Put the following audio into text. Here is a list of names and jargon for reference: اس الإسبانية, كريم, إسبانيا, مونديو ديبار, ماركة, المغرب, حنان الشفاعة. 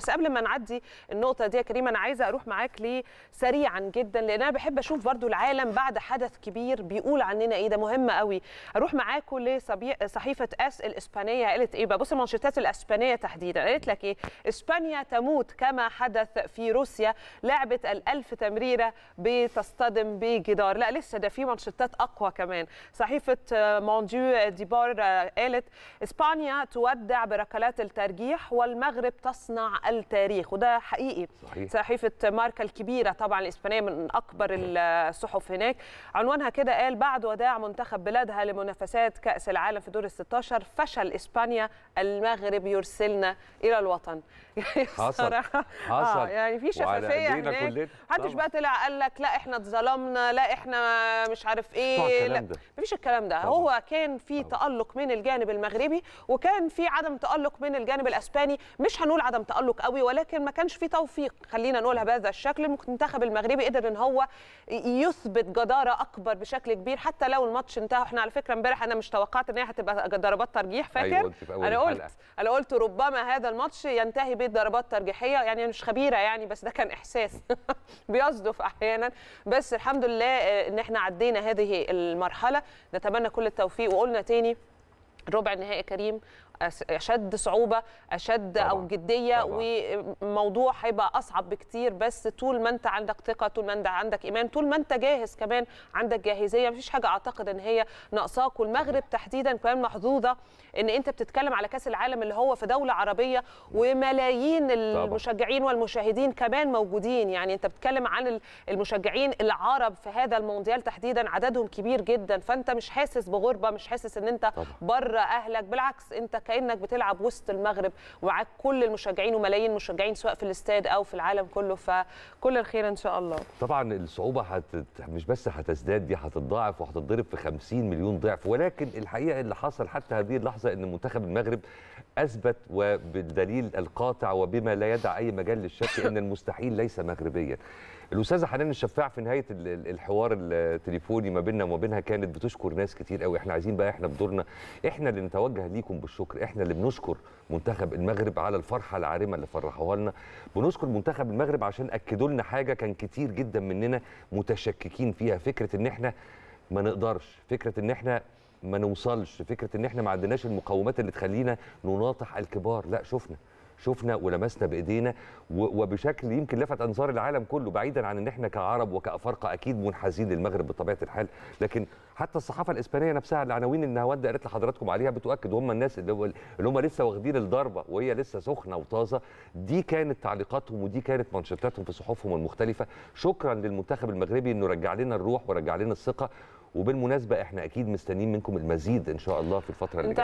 بس قبل ما نعدي النقطه دي يا كريم انا عايزه اروح معاك ليه سريعا جدا، لان انا بحب اشوف برضو العالم بعد حدث كبير بيقول عننا ايه، ده مهم قوي. اروح معاكم لصحيفه اس الإسبانية قالت ايه بقى. بص المانشيتات الاسبانيه تحديدا قالت لك ايه، اسبانيا تموت كما حدث في روسيا، لعبه الالف تمريره بتصطدم بجدار. لا لسه ده في مانشيتات اقوى كمان. صحيفه مونديو ديبار قالت اسبانيا تودع بركلات الترجيح والمغرب تصنع التاريخ، وده حقيقي صحيح. صحيفه ماركة الكبيره طبعا الاسبانيه من اكبر الصحف هناك عنوانها كده قال بعد وداع منتخب بلادها لمنافسات كاس العالم في دور ال16 فشل اسبانيا، المغرب يرسلنا الى الوطن. حصل يعني في شفافيه هناك، محدش بقى طلع قال لك لا احنا اتظلمنا، لا احنا مش عارف ايه، لا مفيش الكلام ده. هو كان في تألق من الجانب المغربي وكان في عدم تألق من الجانب الاسباني، مش هنقول عدم تألق قوي ولكن ما كانش في توفيق، خلينا نقولها بهذا الشكل. المنتخب المغربي قدر ان هو يثبت جداره اكبر بشكل كبير حتى لو الماتش انتهى. احنا على فكره امبارح انا مش توقعت ان هي هتبقى ضربات ترجيح، فاكر؟ أيوة انا قلت ربما هذا الماتش ينتهي بضربات ترجيحيه، يعني مش خبيره يعني بس ده كان احساس بيصدف احيانا. بس الحمد لله ان احنا عدينا هذه المرحله، نتمنى كل التوفيق. وقلنا تاني ربع النهائي كريم أشد صعوبة، أشد طبعا. أو جدية طبعا. وموضوع هيبقى أصعب بكتير، بس طول ما أنت عندك ثقة، طول ما أنت عندك إيمان، طول ما أنت جاهز، كمان عندك جاهزية، مفيش حاجة أعتقد إن هي ناقصاك. والمغرب تحديدا كمان محظوظة إن أنت بتتكلم على كأس العالم اللي هو في دولة عربية وملايين المشجعين والمشاهدين كمان موجودين، يعني أنت بتتكلم عن المشجعين العرب في هذا المونديال تحديدا عددهم كبير جدا، فأنت مش حاسس بغربة، مش حاسس إن أنت بره أهلك، بالعكس أنت كأنك بتلعب وسط المغرب ومعاك كل المشجعين وملايين المشجعين سواء في الاستاد او في العالم كله، فكل الخير ان شاء الله. طبعا الصعوبه مش بس هتزداد، دي هتتضاعف وهتتضرب في 50 مليون ضعف. ولكن الحقيقه اللي حصل حتى هذه اللحظه ان منتخب المغرب اثبت وبالدليل القاطع وبما لا يدع اي مجال للشك ان المستحيل ليس مغربيا. الاستاذه حنان الشفاعة في نهايه الحوار التليفوني ما بيننا وما بينها كانت بتشكر ناس كتير قوي، احنا عايزين بقى احنا بدورنا احنا اللي نتوجه ليكم بالشكر، احنا اللي بنشكر منتخب المغرب على الفرحه العارمه اللي فرحوها لنا، بنشكر منتخب المغرب عشان اكدوا لنا حاجه كان كتير جدا مننا متشككين فيها، فكره ان احنا ما نقدرش، فكره ان احنا ما نوصلش، فكره ان احنا ما عندناش المقومات اللي تخلينا نناطح الكبار. لا شفنا ولمسنا بايدينا وبشكل يمكن لفت انظار العالم كله، بعيدا عن ان احنا كعرب وكافارقه اكيد منحازين للمغرب بطبيعه الحال، لكن حتى الصحافه الاسبانيه نفسها العناوين اللي النهارده قالت لحضراتكم عليها بتؤكد، هم الناس اللي هم لسه واخدين الضربه وهي لسه سخنه وطازه، دي كانت تعليقاتهم ودي كانت منشطاتهم في صحفهم المختلفه. شكرا للمنتخب المغربي انه رجع لنا الروح ورجع لنا الثقه، وبالمناسبه احنا اكيد مستنيين منكم المزيد ان شاء الله في الفتره اللي جايه.